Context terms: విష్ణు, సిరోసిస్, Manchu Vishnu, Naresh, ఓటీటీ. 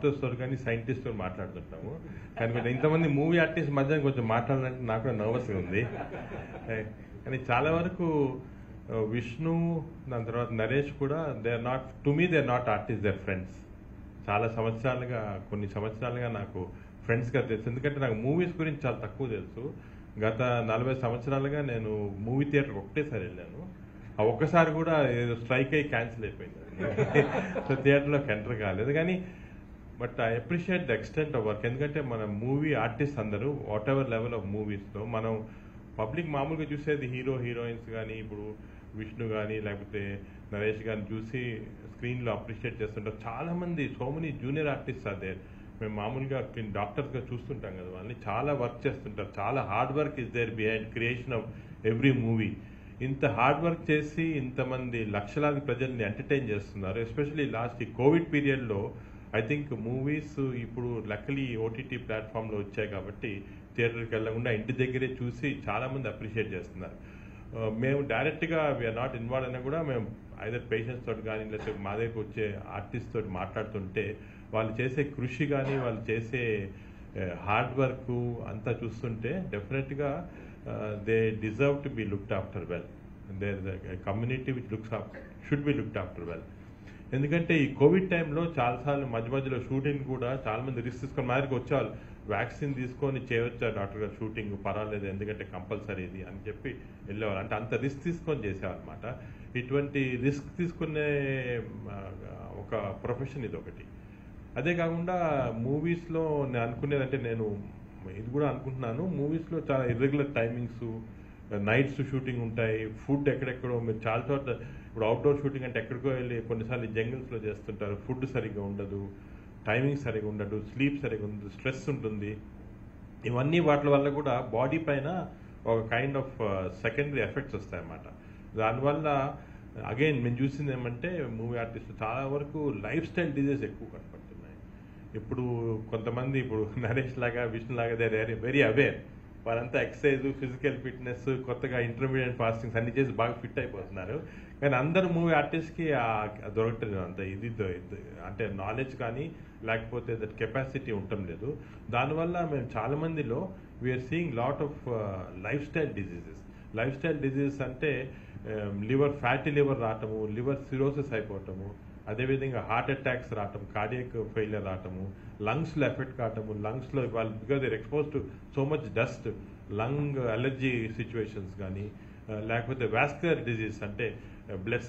actors or scientists or maatladutunnamu kanipadu inta mandi movie artists madhyana koncham maatladalante naaku nervous ga undi ani chaala varaku Vishnu and Naresh kuda they are not to me they are not artists they are friends chaala samvatsaraluga konni samvatsaraluga naaku friends ga telusu endukante naaku movies gurinchi chaala takku telusu గత 40 సంవత్సరాలుగా నేను movie theatre ఒక్కటేసారి వెళ్ళాను ఆ ఒక్కసారి కూడా ఏదో strike అయ్యి cancel అయిపోయింది సో థియేటర్లోకి ఎంటర్ కాలేదు కానీ but I appreciate the extent of work ఎందుకంటే మన మూవీ ఆర్టిస్ట్ అందరూ వాట్ ఎవర్ లెవెల్ ఆఫ్ మూవీస్లో మనం పబ్లిక్ మామూలుగా చూసేది హీరో హీరోయిన్స్ కానీ ఇప్పుడు విష్ణు కానీ లేకపోతే నరేష్ కానీ చూసి స్క్రీన్లో అప్రిషియేట్ చేస్తుంటారు చాలామంది సో మెనీ జూనియర్ ఆర్టిస్ట్ అదే మేము మామూలుగా డాక్టర్స్గా చూస్తుంటాం కదా వాళ్ళని చాలా వర్క్ చేస్తుంటారు చాలా hard work is there behind creation of every movie ఇంత హార్డ్ వర్క్ చేసి ఇంతమంది లక్షలాది ప్రజల్ని ఎంటర్టైన్ చేస్తున్నారు ఎస్పెషలీ లాస్ట్ ఈ కోవిడ్ పీరియడ్లో ఐ థింక్ మూవీస్ ఇప్పుడు లక్కలీ ఓటీటీ ప్లాట్ఫామ్లో వచ్చాయి కాబట్టి థియేటర్కి వెళ్ళకుండా ఇంటి దగ్గరే చూసి చాలామంది అప్రిషియేట్ చేస్తున్నారు మేము డైరెక్ట్గా వీఆర్ నాట్ ఇన్వాల్వ్ అయినా కూడా మేము ఐదర్ పేషెంట్స్ తోటి కానీ లేకపోతే మా దగ్గరకు వచ్చే ఆర్టిస్ట్ తోటి మాట్లాడుతుంటే వాళ్ళు చేసే కృషి కానీ వాళ్ళు చేసే హార్డ్ వర్క్ అంతా చూస్తుంటే డెఫినెట్గా they deserve to be looked after well they community which looks should be looked after well ఎందుకంటే ఈ కోవిడ్ టైంలో చాలాసార్లు మధ్య మధ్యలో షూటింగ్ కూడా చాలామంది రిస్క్ తీసుకొని మా దగ్గరికి వచ్చేవాళ్ళు వ్యాక్సిన్ తీసుకొని చేయొచ్చా డాక్టర్ గారు షూటింగ్ పర్వాలేదు ఎందుకంటే కంపల్సరీ ఇది అని చెప్పి వెళ్ళేవాళ్ళు అంటే అంత రిస్క్ తీసుకొని చేసేవాళ్ళనమాట ఇటువంటి రిస్క్ తీసుకునే ఒక ప్రొఫెషన్ ఇది ఒకటి అదే కాకుండా మూవీస్లో నేను అనుకునేదంటే నేను ఇది కూడా అనుకుంటున్నాను మూవీస్లో చాలా ఇర్రెగ్యులర్ టైమింగ్స్ నైట్స్ షూటింగ్ ఉంటాయి ఫుడ్ ఎక్కడెక్కడో మీరు చాలా చోట్ల ఇప్పుడు అవుట్డోర్ షూటింగ్ అంటే ఎక్కడికో వెళ్ళి కొన్నిసార్లు జంగిల్స్లో చేస్తుంటారు ఫుడ్ సరిగ్గా ఉండదు టైమింగ్ సరిగ్గా ఉండదు స్లీప్ సరిగ్గా ఉండదు స్ట్రెస్ ఉంటుంది ఇవన్నీ వాటి వల్ల కూడా బాడీ పైన ఒక కైండ్ ఆఫ్ సెకండరీ ఎఫెక్ట్స్ వస్తాయన్నమాట దానివల్ల అగైన్ మేము చూసింది ఏమంటే మూవీ ఆర్టిస్ట్ చాలా వరకు లైఫ్ స్టైల్ డిజీజెస్ ఎక్కువ కనపడుతున్నాయి ఇప్పుడు కొంతమంది ఇప్పుడు నరేష్ లాగా విష్ణు లాగా దే ఆర్ వెరీ అవేర్ వాళ్ళంతా ఎక్సర్సైజ్ ఫిజికల్ ఫిట్నెస్ కొత్తగా ఇంటర్మీడియట్ ఫాస్టింగ్స్ అన్ని చేసి బాగా ఫిట్ అయిపోతున్నారు కానీ అందరు మూవీ ఆర్టిస్ట్కి దొరకటం అంత ఇది అంటే నాలెడ్జ్ కానీ లేకపోతే దట్ కెపాసిటీ ఉండటం లేదు దానివల్ల మేము చాలామందిలో we are seeing lot of lifestyle diseases lifestyle diseases అంటే లివర్ ఫ్యాటీ లివర్ రావటము లివర్ సిరోసిస్ అయిపోవటము అదేవిధంగా హార్ట్ అటాక్స్ రావటం కార్డియాక్ ఫెయిలియర్ రావటము లంగ్స్లో ఎఫెక్ట్ కావటము లంగ్స్లో వాళ్ళు because they expose to so much dust lung allergy situations కానీ లేకపోతే వాస్కులర్ డిజీజ్ అంటే బ్లడ్